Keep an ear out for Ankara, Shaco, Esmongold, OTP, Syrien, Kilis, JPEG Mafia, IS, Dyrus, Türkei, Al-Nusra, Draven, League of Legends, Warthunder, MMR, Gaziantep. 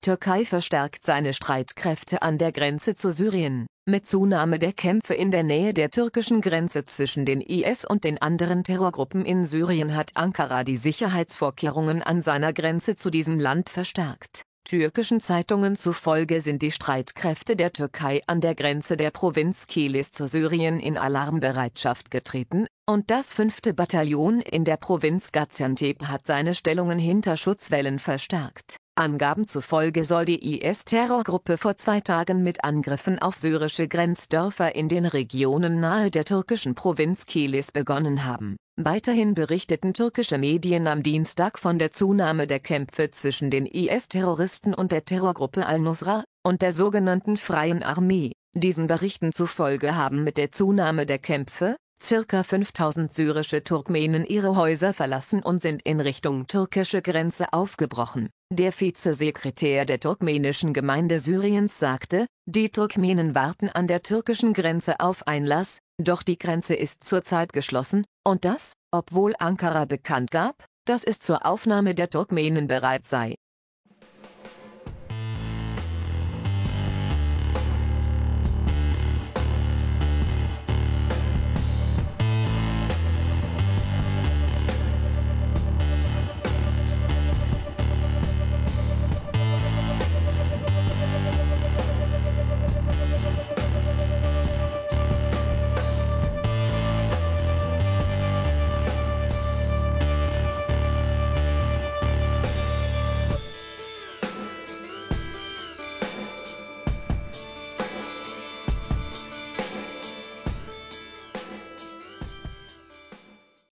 Türkei verstärkt seine Streitkräfte an der Grenze zu Syrien. Mit Zunahme der Kämpfe in der Nähe der türkischen Grenze zwischen den IS und den anderen Terrorgruppen in Syrien hat Ankara die Sicherheitsvorkehrungen an seiner Grenze zu diesem Land verstärkt. Türkischen Zeitungen zufolge sind die Streitkräfte der Türkei an der Grenze der Provinz Kilis zu Syrien in Alarmbereitschaft getreten, und das 5. Bataillon in der Provinz Gaziantep hat seine Stellungen hinter Schutzwällen verstärkt. Angaben zufolge soll die IS-Terrorgruppe vor 2 Tagen mit Angriffen auf syrische Grenzdörfer in den Regionen nahe der türkischen Provinz Kilis begonnen haben. Weiterhin berichteten türkische Medien am Dienstag von der Zunahme der Kämpfe zwischen den IS-Terroristen und der Terrorgruppe Al-Nusra und der sogenannten Freien Armee. Diesen Berichten zufolge haben mit der Zunahme der Kämpfe circa 5000 syrische Turkmenen ihre Häuser verlassen und sind in Richtung türkische Grenze aufgebrochen. Der Vizesekretär der turkmenischen Gemeinde Syriens sagte, die Turkmenen warten an der türkischen Grenze auf Einlass, doch die Grenze ist zurzeit geschlossen, und das, obwohl Ankara bekannt gab, dass es zur Aufnahme der Turkmenen bereit sei.